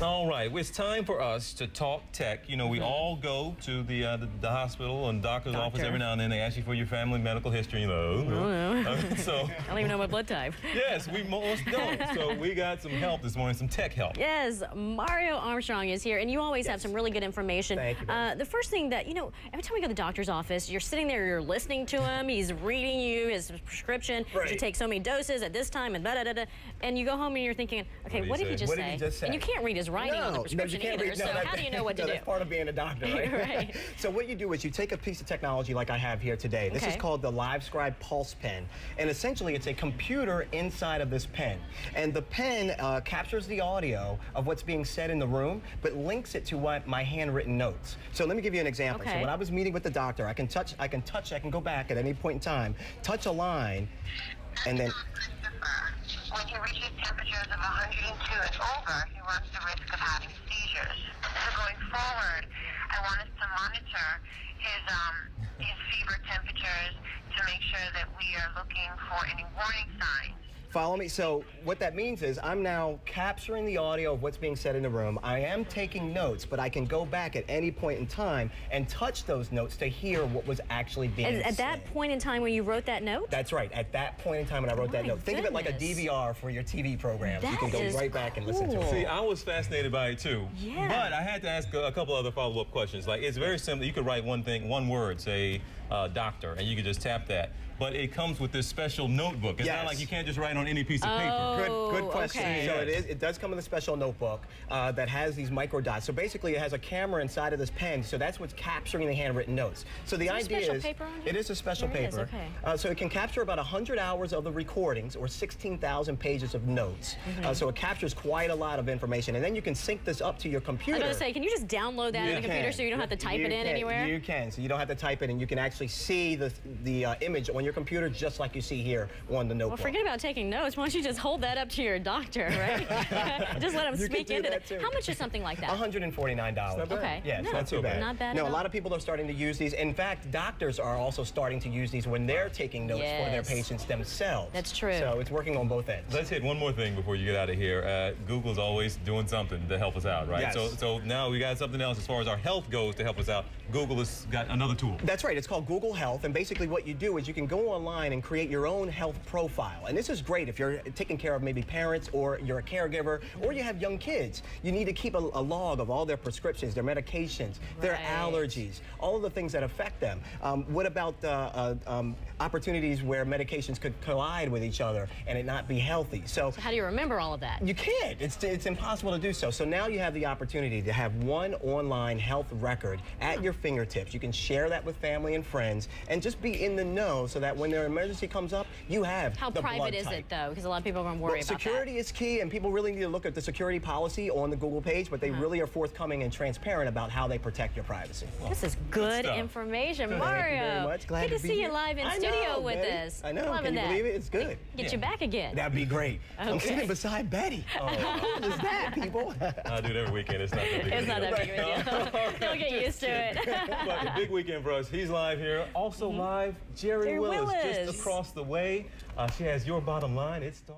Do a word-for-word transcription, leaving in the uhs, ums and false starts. All right, well, it's time for us to talk tech. You know, we mm-hmm. all go to the, uh, the the hospital and doctor's Doctor. office every now and then. They ask you for your family medical history. You know, oh, no. uh, so I don't even know my blood type. Yes, we most don't. So we got some help this morning, some tech help. Yes, Mario Armstrong is here, and you always yes. have some really good information. Thank you. Uh, the first thing that you know, every time we go to the doctor's office, you're sitting there, you're listening to him. He's reading you his prescription. Right. You should take so many doses at this time, and da da da da. And you go home and you're thinking, okay, what, what, did, he what did he just say? And you can't read his writing no, on the prescription no, you can't either, read, no, so that, how do you know what no, to do? That's part of being a doctor, right? Right. So what you do is you take a piece of technology like I have here today. This okay. is called the LiveScribe Pulse Pen, and essentially it's a computer inside of this pen. And the pen uh, captures the audio of what's being said in the room, but links it to what my handwritten notes. So let me give you an example. Okay. So when I was meeting with the doctor, I can touch, I can touch, I can go back at any point in time, touch a line, and then... When he reaches temperatures of one hundred two and over, he runs the risk of having seizures. So going forward, I want us to monitor his um, his fever temperatures to make sure that we are looking for any warning signs. Follow me. So what that means is I'm now capturing the audio of what's being said in the room. I am taking notes, but I can go back at any point in time and touch those notes to hear what was actually being said. At that point in time when you wrote that note? That's right. At that point in time when I wrote that note. Think of it like a D V R for your T V program. You can go right back and listen to it. See, I was fascinated by it too. Yeah. But I had to ask a, a couple other follow-up questions. Like, it's very simple. You could write one thing, one word, say uh, doctor, and you could just tap that. But it comes with this special notebook. It's yes. not like you can't just write on any piece of paper. Oh, good, good question. Okay. So it is. It does come in a special notebook uh, that has these micro dots. So basically, it has a camera inside of this pen. So that's what's capturing the handwritten notes. So the is idea is, paper on it is a special there paper. Is, okay. uh, so it can capture about one hundred hours of the recordings or sixteen thousand pages of notes. Mm-hmm. uh, so it captures quite a lot of information, and then you can sync this up to your computer. I was going to say, can you just download that you on the computer so you don't have to type you it in can. anywhere? You can. So you don't have to type it, and you can actually see the the uh, image on your computer just like you see here on the notebook. Well, forget about taking notes. Why don't you just hold that up to your doctor, right? Just let him you speak into that. Too. How much is something like that? one hundred forty-nine dollars. Okay. Yeah, no, it's not too bad. Not bad. No, a lot of people are starting to use these. In fact, doctors are also starting to use these when they're taking notes yes. for their patients themselves. That's true. So it's working on both ends. Let's hit one more thing before you get out of here. Uh, Google's always doing something to help us out, right? Yes. So, so now we got something else as far as our health goes to help us out. Google has got another tool. That's right. It's called Google Health, and basically what you do is you can go online and create your own health profile. And this is great if you're taking care of maybe parents, or you're a caregiver, or you have young kids. You need to keep a, a log of all their prescriptions, their medications, right. their allergies, all of the things that affect them. Um, what about uh, uh, um, opportunities where medications could collide with each other and it not be healthy? So, so how do you remember all of that? You can't. It's, it's impossible to do so. So now you have the opportunity to have one online health record at oh. your fingertips. You can share that with family and friends and just be in the know so that when their emergency comes up, you have How the private blood is type. It, though? Because a lot of people are going to worry well, about that. Security is key, and people really need to look at the security policy on the Google page, but they uh-huh. really are forthcoming and transparent about how they protect your privacy. Well, this is good, good information. Mario, thank you very much. Glad good to, to see be you live in I studio know, with Betty. us. I know. Loving Can you that. believe it? It's good. Get yeah. you back again. That'd be great. Okay. I'm sitting beside Betty. Oh, what is that, people? I do it every weekend. It's not that big It's not that big of a deal. Don't get used to it. But a big weekend for us. He's live here. Also mm-hmm. live, Jerry, Jerry Willis, Willis, just across the way. Uh, she has your bottom line. It's